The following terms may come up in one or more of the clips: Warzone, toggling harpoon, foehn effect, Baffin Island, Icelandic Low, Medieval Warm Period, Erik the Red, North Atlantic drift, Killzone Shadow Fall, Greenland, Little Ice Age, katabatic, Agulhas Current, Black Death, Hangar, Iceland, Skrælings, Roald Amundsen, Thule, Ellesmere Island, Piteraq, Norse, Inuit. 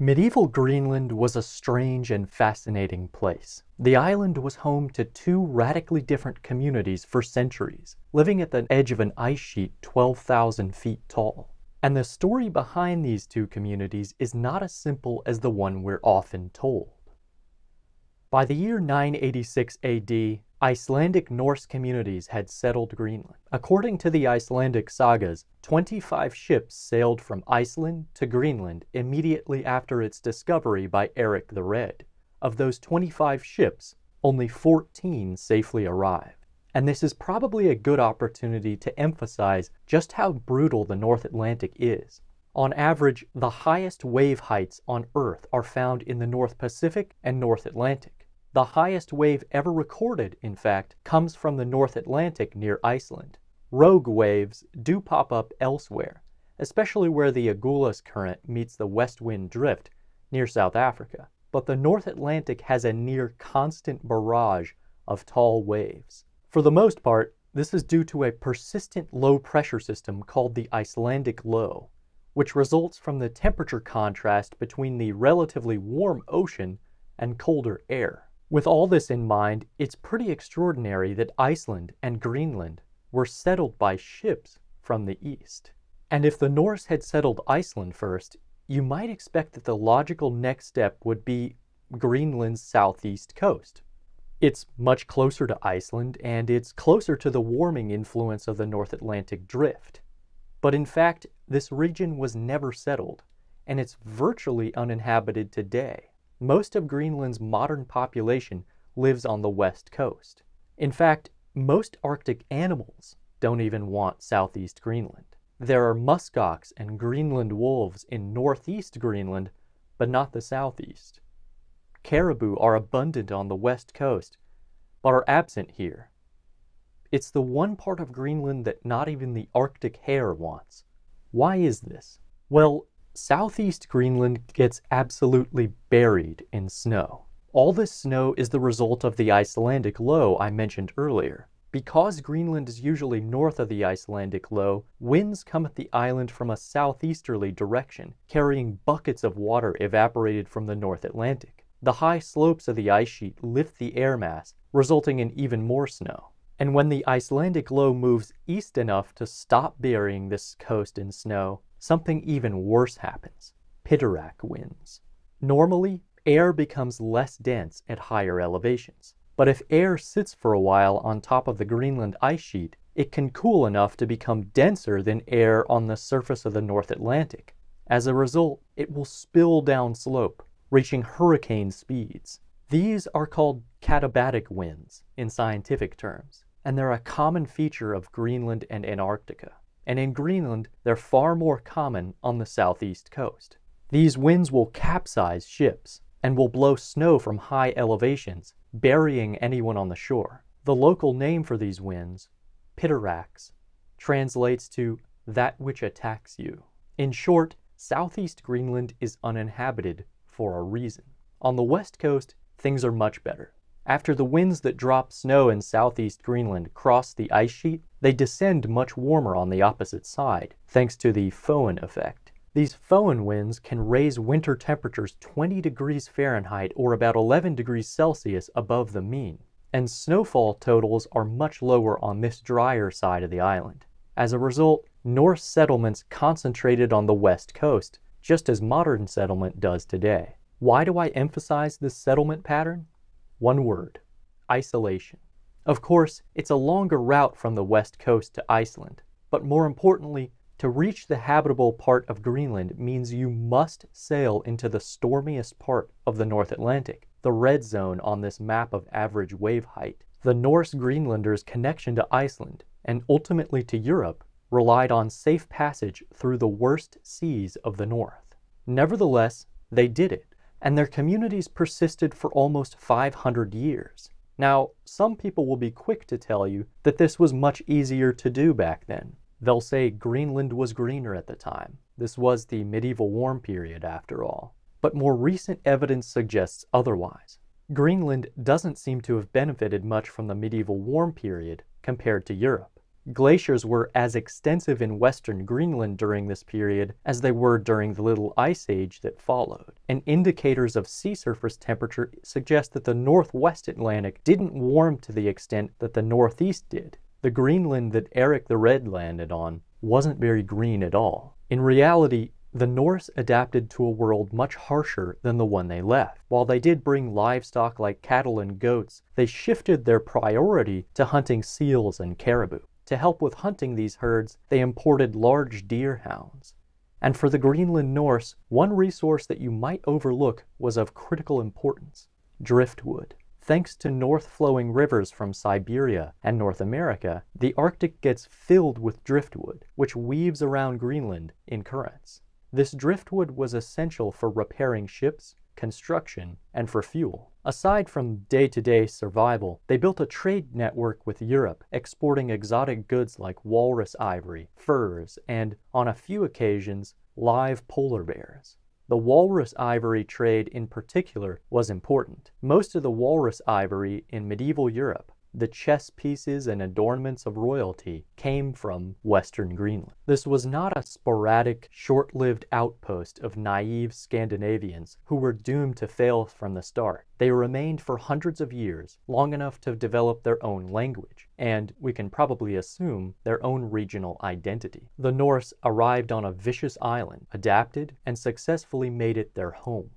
Medieval Greenland was a strange and fascinating place. The island was home to two radically different communities for centuries, living at the edge of an ice sheet 12,000 feet tall. And the story behind these two communities is not as simple as the one we're often told. By the year 986 AD, Icelandic Norse communities had settled Greenland. According to the Icelandic sagas, 25 ships sailed from Iceland to Greenland immediately after its discovery by Erik the Red. Of those 25 ships, only 14 safely arrived. And this is probably a good opportunity to emphasize just how brutal the North Atlantic is. On average, the highest wave heights on Earth are found in the North Pacific and North Atlantic. The highest wave ever recorded, in fact, comes from the North Atlantic near Iceland. Rogue waves do pop up elsewhere, especially where the Agulhas Current meets the West Wind Drift near South Africa. But the North Atlantic has a near-constant barrage of tall waves. For the most part, this is due to a persistent low-pressure system called the Icelandic Low, which results from the temperature contrast between the relatively warm ocean and colder air. With all this in mind, it's pretty extraordinary that Iceland and Greenland were settled by ships from the east. And if the Norse had settled Iceland first, you might expect that the logical next step would be Greenland's southeast coast. It's much closer to Iceland, and it's closer to the warming influence of the North Atlantic drift. But in fact, this region was never settled, and it's virtually uninhabited today. Most of Greenland's modern population lives on the west coast. In fact, most Arctic animals don't even want southeast Greenland. There are muskox and Greenland wolves in northeast Greenland, but not the southeast. Caribou are abundant on the west coast, but are absent here. It's the one part of Greenland that not even the Arctic hare wants. Why is this? Well, southeast Greenland gets absolutely buried in snow. All this snow is the result of the Icelandic low I mentioned earlier. Because Greenland is usually north of the Icelandic low, winds come at the island from a southeasterly direction, carrying buckets of water evaporated from the North Atlantic. The high slopes of the ice sheet lift the air mass, resulting in even more snow. And when the Icelandic low moves east enough to stop burying this coast in snow, something even worse happens. Piteraq winds. Normally, air becomes less dense at higher elevations. But if air sits for a while on top of the Greenland ice sheet, it can cool enough to become denser than air on the surface of the North Atlantic. As a result, it will spill down slope, reaching hurricane speeds. These are called katabatic winds in scientific terms, and they're a common feature of Greenland and Antarctica. And in Greenland, they're far more common on the southeast coast. These winds will capsize ships and will blow snow from high elevations, burying anyone on the shore. The local name for these winds, Piteraqs, translates to that which attacks you. In short, southeast Greenland is uninhabited for a reason. On the west coast, things are much better. After the winds that drop snow in southeast Greenland cross the ice sheet, they descend much warmer on the opposite side, thanks to the foehn effect. These foehn winds can raise winter temperatures 20 degrees Fahrenheit or about 11 degrees Celsius above the mean, and snowfall totals are much lower on this drier side of the island. As a result, Norse settlements concentrated on the west coast, just as modern settlement does today. Why do I emphasize this settlement pattern? One word: isolation. Of course, it's a longer route from the west coast to Iceland, but more importantly, to reach the habitable part of Greenland means you must sail into the stormiest part of the North Atlantic, the red zone on this map of average wave height. The Norse Greenlanders' connection to Iceland, and ultimately to Europe, relied on safe passage through the worst seas of the North. Nevertheless, they did it, and their communities persisted for almost 500 years. Now, some people will be quick to tell you that this was much easier to do back then. They'll say Greenland was greener at the time. This was the Medieval Warm Period, after all. But more recent evidence suggests otherwise. Greenland doesn't seem to have benefited much from the Medieval Warm Period compared to Europe. Glaciers were as extensive in western Greenland during this period as they were during the Little Ice Age that followed, and indicators of sea surface temperature suggest that the northwest Atlantic didn't warm to the extent that the northeast did. The Greenland that Erik the Red landed on wasn't very green at all. In reality, the Norse adapted to a world much harsher than the one they left. While they did bring livestock like cattle and goats, they shifted their priority to hunting seals and caribou. To help with hunting these herds, they imported large deerhounds. And for the Greenland Norse, one resource that you might overlook was of critical importance: driftwood. Thanks to north-flowing rivers from Siberia and North America, the Arctic gets filled with driftwood, which weaves around Greenland in currents. This driftwood was essential for repairing ships, construction, and for fuel. Aside from day-to-day survival, they built a trade network with Europe, exporting exotic goods like walrus ivory, furs, and, on a few occasions, live polar bears. The walrus ivory trade in particular was important. Most of the walrus ivory in medieval Europe, the chess pieces and adornments of royalty, came from western Greenland. This was not a sporadic, short-lived outpost of naive Scandinavians who were doomed to fail from the start. They remained for hundreds of years, long enough to develop their own language, and, we can probably assume, their own regional identity. The Norse arrived on a vicious island, adapted, and successfully made it their home.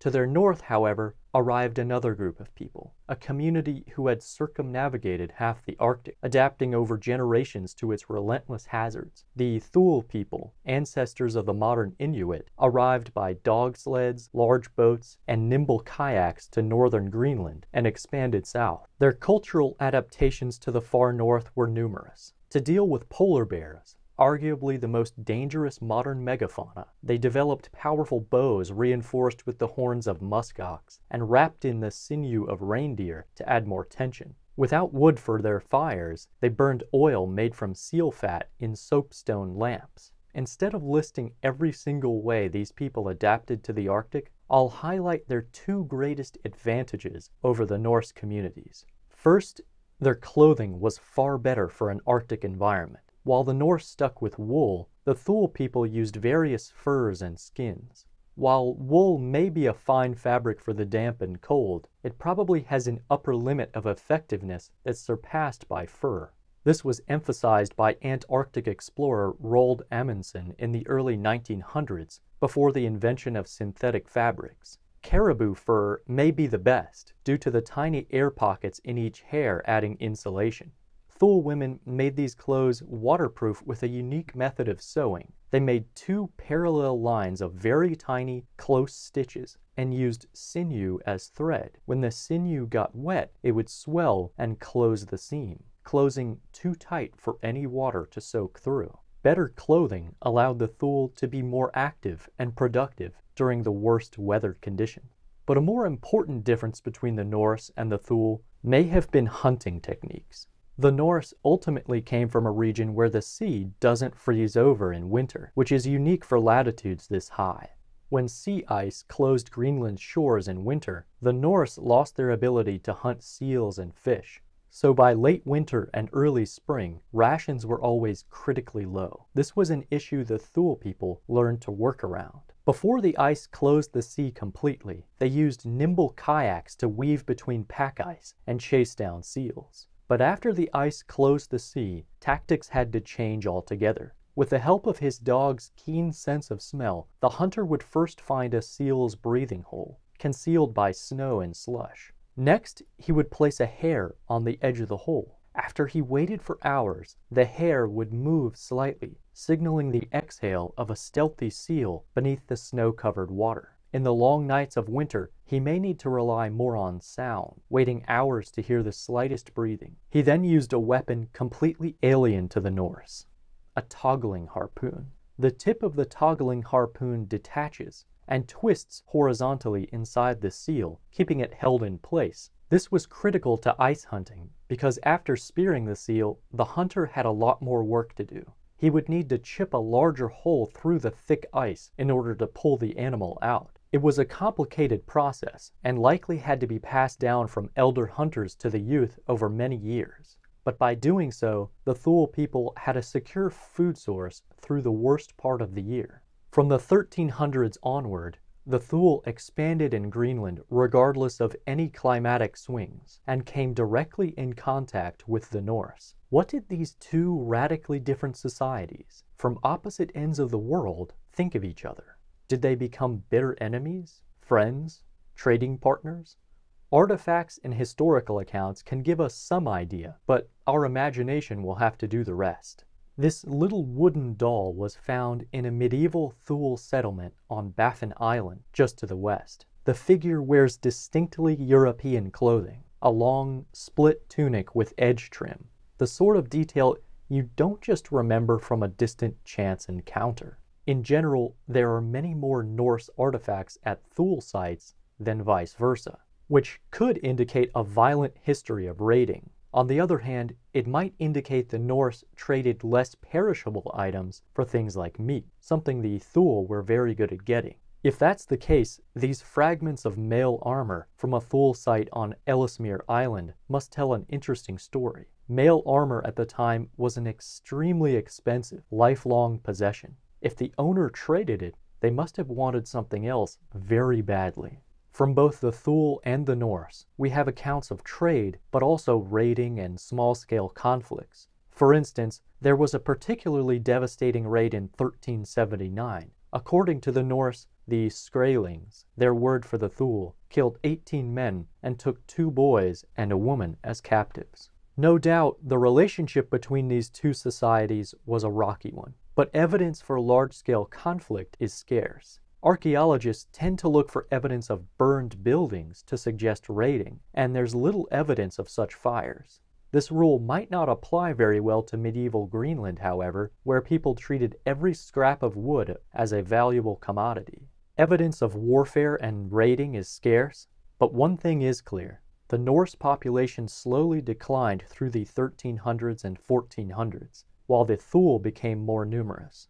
To their north, however, arrived another group of people, a community who had circumnavigated half the Arctic, adapting over generations to its relentless hazards. The Thule people, ancestors of the modern Inuit, arrived by dog sleds, large boats, and nimble kayaks to northern Greenland and expanded south. Their cultural adaptations to the far north were numerous. To deal with polar bears, arguably the most dangerous modern megafauna, they developed powerful bows reinforced with the horns of muskox and wrapped in the sinew of reindeer to add more tension. Without wood for their fires, they burned oil made from seal fat in soapstone lamps. Instead of listing every single way these people adapted to the Arctic, I'll highlight their two greatest advantages over the Norse communities. First, their clothing was far better for an Arctic environment. While the Norse stuck with wool, the Thule people used various furs and skins. While wool may be a fine fabric for the damp and cold, it probably has an upper limit of effectiveness that's surpassed by fur. This was emphasized by Antarctic explorer Roald Amundsen in the early 1900s, before the invention of synthetic fabrics. Caribou fur may be the best, due to the tiny air pockets in each hair adding insulation. Thule women made these clothes waterproof with a unique method of sewing. They made two parallel lines of very tiny, close stitches and used sinew as thread. When the sinew got wet, it would swell and close the seam, closing too tight for any water to soak through. Better clothing allowed the Thule to be more active and productive during the worst weather conditions. But a more important difference between the Norse and the Thule may have been hunting techniques. The Norse ultimately came from a region where the sea doesn't freeze over in winter, which is unique for latitudes this high. When sea ice closed Greenland's shores in winter, the Norse lost their ability to hunt seals and fish. So by late winter and early spring, rations were always critically low. This was an issue the Thule people learned to work around. Before the ice closed the sea completely, they used nimble kayaks to weave between pack ice and chase down seals. But after the ice closed the sea, tactics had to change altogether. With the help of his dog's keen sense of smell, the hunter would first find a seal's breathing hole, concealed by snow and slush. Next, he would place a hair on the edge of the hole. After he waited for hours, the hair would move slightly, signaling the exhale of a stealthy seal beneath the snow-covered water. In the long nights of winter, he may need to rely more on sound, waiting hours to hear the slightest breathing. He then used a weapon completely alien to the Norse: a toggling harpoon. The tip of the toggling harpoon detaches and twists horizontally inside the seal, keeping it held in place. This was critical to ice hunting because after spearing the seal, the hunter had a lot more work to do. He would need to chip a larger hole through the thick ice in order to pull the animal out. It was a complicated process, and likely had to be passed down from elder hunters to the youth over many years. But by doing so, the Thule people had a secure food source through the worst part of the year. From the 1300s onward, the Thule expanded in Greenland regardless of any climatic swings, and came directly in contact with the Norse. What did these two radically different societies, from opposite ends of the world, think of each other? Did they become bitter enemies, friends, trading partners? Artifacts and historical accounts can give us some idea, but our imagination will have to do the rest. This little wooden doll was found in a medieval Thule settlement on Baffin Island, just to the west. The figure wears distinctly European clothing, a long split tunic with edge trim, the sort of detail you don't just remember from a distant chance encounter. In general, there are many more Norse artifacts at Thule sites than vice versa, which could indicate a violent history of raiding. On the other hand, it might indicate the Norse traded less perishable items for things like meat, something the Thule were very good at getting. If that's the case, these fragments of mail armor from a Thule site on Ellesmere Island must tell an interesting story. Mail armor at the time was an extremely expensive, lifelong possession. If the owner traded it, they must have wanted something else very badly. From both the Thule and the Norse, we have accounts of trade, but also raiding and small-scale conflicts. For instance, there was a particularly devastating raid in 1379. According to the Norse, the Skrælings, their word for the Thule, killed 18 men and took 2 boys and a woman as captives. No doubt, the relationship between these two societies was a rocky one, but evidence for large-scale conflict is scarce. Archaeologists tend to look for evidence of burned buildings to suggest raiding, and there's little evidence of such fires. This rule might not apply very well to medieval Greenland, however, where people treated every scrap of wood as a valuable commodity. Evidence of warfare and raiding is scarce, but one thing is clear. The Norse population slowly declined through the 1300s and 1400s, while the Thule became more numerous.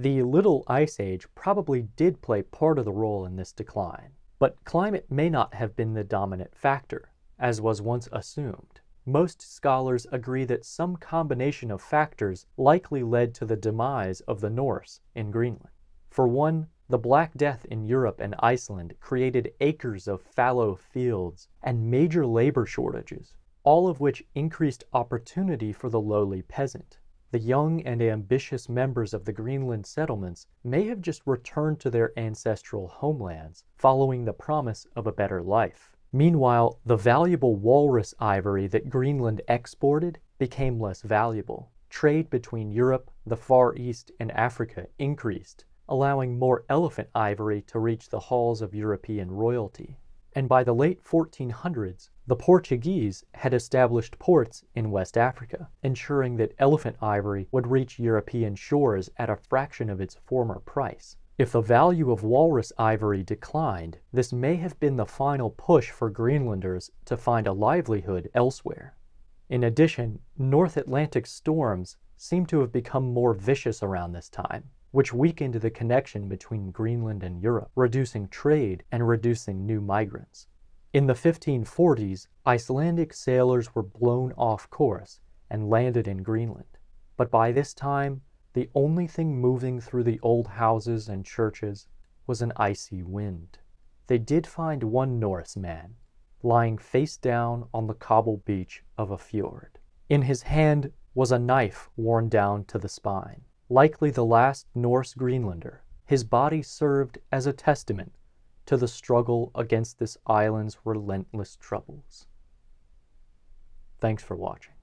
The Little Ice Age probably did play part of the role in this decline, but climate may not have been the dominant factor, as was once assumed. Most scholars agree that some combination of factors likely led to the demise of the Norse in Greenland. For one, the Black Death in Europe and Iceland created acres of fallow fields and major labor shortages, all of which increased opportunity for the lowly peasant. The young and ambitious members of the Greenland settlements may have just returned to their ancestral homelands, following the promise of a better life. Meanwhile, the valuable walrus ivory that Greenland exported became less valuable. Trade between Europe, the Far East, and Africa increased, allowing more elephant ivory to reach the halls of European royalty. And by the late 1400s, the Portuguese had established ports in West Africa, ensuring that elephant ivory would reach European shores at a fraction of its former price. If the value of walrus ivory declined, this may have been the final push for Greenlanders to find a livelihood elsewhere. In addition, North Atlantic storms seem to have become more vicious around this time, which weakened the connection between Greenland and Europe, reducing trade and reducing new migrants. In the 1540s, Icelandic sailors were blown off course and landed in Greenland. But by this time, the only thing moving through the old houses and churches was an icy wind. They did find one Norse man, lying face down on the cobble beach of a fjord. In his hand was a knife worn down to the spine. Likely the last Norse Greenlander, his body served as a testament to the struggle against this island's relentless troubles. Thanks for watching.